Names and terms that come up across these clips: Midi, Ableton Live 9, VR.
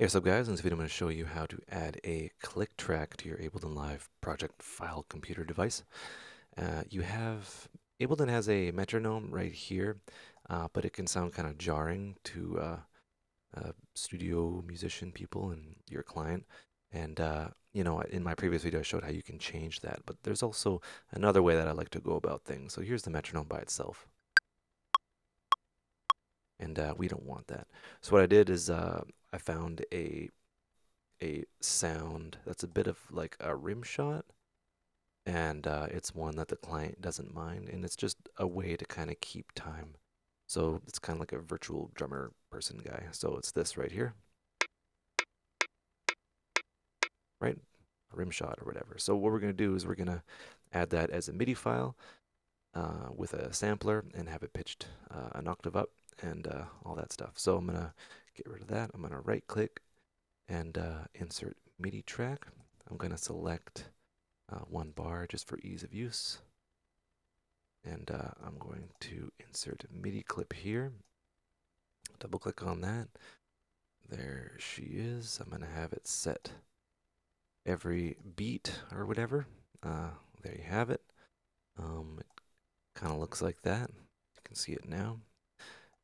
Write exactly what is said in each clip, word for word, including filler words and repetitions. Hey, what's up guys? In this video I'm going to show you how to add a click track to your Ableton Live project file computer device. Uh, you have, Ableton has a metronome right here, uh, but it can sound kind of jarring to uh, uh, studio musician people and your client. And uh, you know, in my previous video I showed how you can change that, but there's also another way that I like to go about things. So here's the metronome by itself. And uh, we don't want that. So what I did is uh, I found a a sound that's a bit of like a rim shot, and uh, it's one that the client doesn't mind, and it's just a way to kind of keep time. So it's kind of like a virtual drummer person guy. So it's this right here, right? A rim shot or whatever. So what we're gonna do is we're gonna add that as a MIDI file uh, with a sampler and have it pitched uh, an octave up and uh, all that stuff. So I'm gonna get rid of that. I'm gonna right click and uh, insert MIDI track. I'm gonna select uh, one bar just for ease of use, and uh, I'm going to insert a MIDI clip here. Double click on that. There she is. I'm gonna have it set every beat or whatever. Uh, there you have it. Um, it kind of looks like that. You can see it now.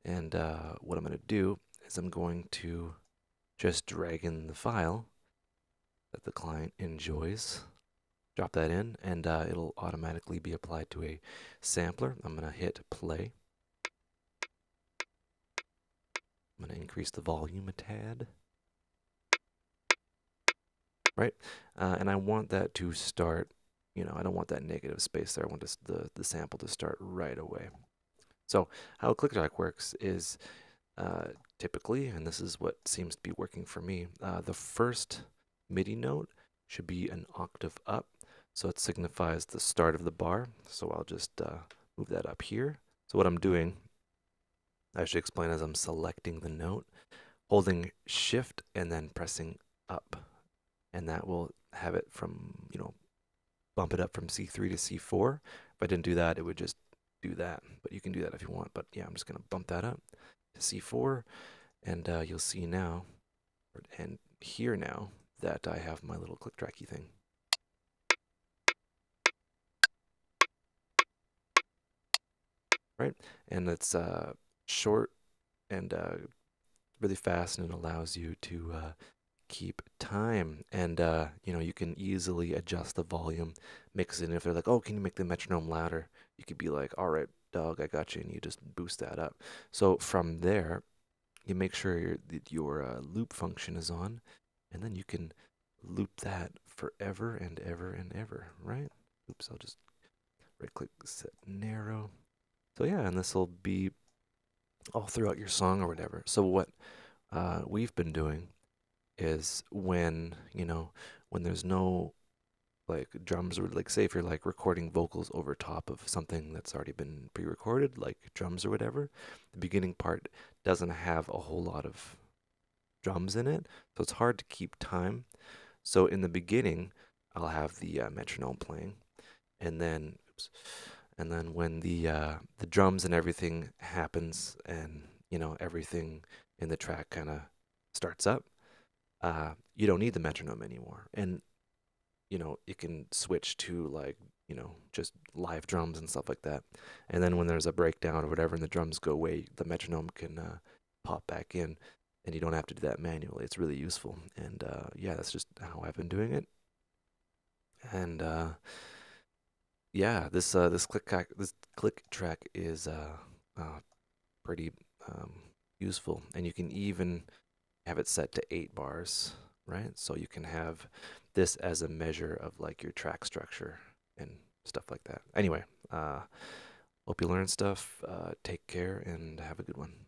And uh, what I'm going to do is I'm going to just drag in the file that the client enjoys, drop that in, and uh, it'll automatically be applied to a sampler. I'm going to hit play. I'm going to increase the volume a tad. Right? Uh, and I want that to start, you know, I don't want that negative space there. I want this, the, the sample to start right away. So how click track works is uh, typically, and this is what seems to be working for me, uh, the first MIDI note should be an octave up. So it signifies the start of the bar. So I'll just uh, move that up here. So what I'm doing, I should explain, as I'm selecting the note, holding shift and then pressing up. And that will have it from, you know, bump it up from C three to C four. If I didn't do that, it would just do that, but you can do that if you want. But yeah, I'm just going to bump that up to C four, and uh, you'll see now, and here now, that I have my little click tracky thing. Right? And it's uh, short and uh, really fast, and it allows you to uh, keep time, and uh, you know, you can easily adjust the volume, mix it in. If they're like, oh, can you make the metronome louder? You could be like, all right, dog, I got you, and you just boost that up. So from there, you make sure your, that your uh, loop function is on, and then you can loop that forever and ever and ever, right? Oops, I'll just right-click, set narrow. So yeah, and this will be all throughout your song or whatever. So what uh, we've been doing is when, you know, when there's no like drums, or like say if you're like recording vocals over top of something that's already been pre-recorded, like drums or whatever, the beginning part doesn't have a whole lot of drums in it, so it's hard to keep time. So in the beginning I'll have the uh, metronome playing, and then oops, and then when the uh, the drums and everything happens, and you know, everything in the track kind of starts up, uh, you don't need the metronome anymore. And you know, it can switch to like, you know, just live drums and stuff like that. And then when there's a breakdown or whatever and the drums go away, the metronome can uh, pop back in, and you don't have to do that manually. It's really useful. And uh, yeah, that's just how I've been doing it. And uh, yeah, this uh, this click track, this click track is uh, uh, pretty um, useful. And you can even have it set to eight bars, right? So you can have this as a measure of like your track structure and stuff like that. Anyway, uh, hope you learned stuff. Uh, take care and have a good one.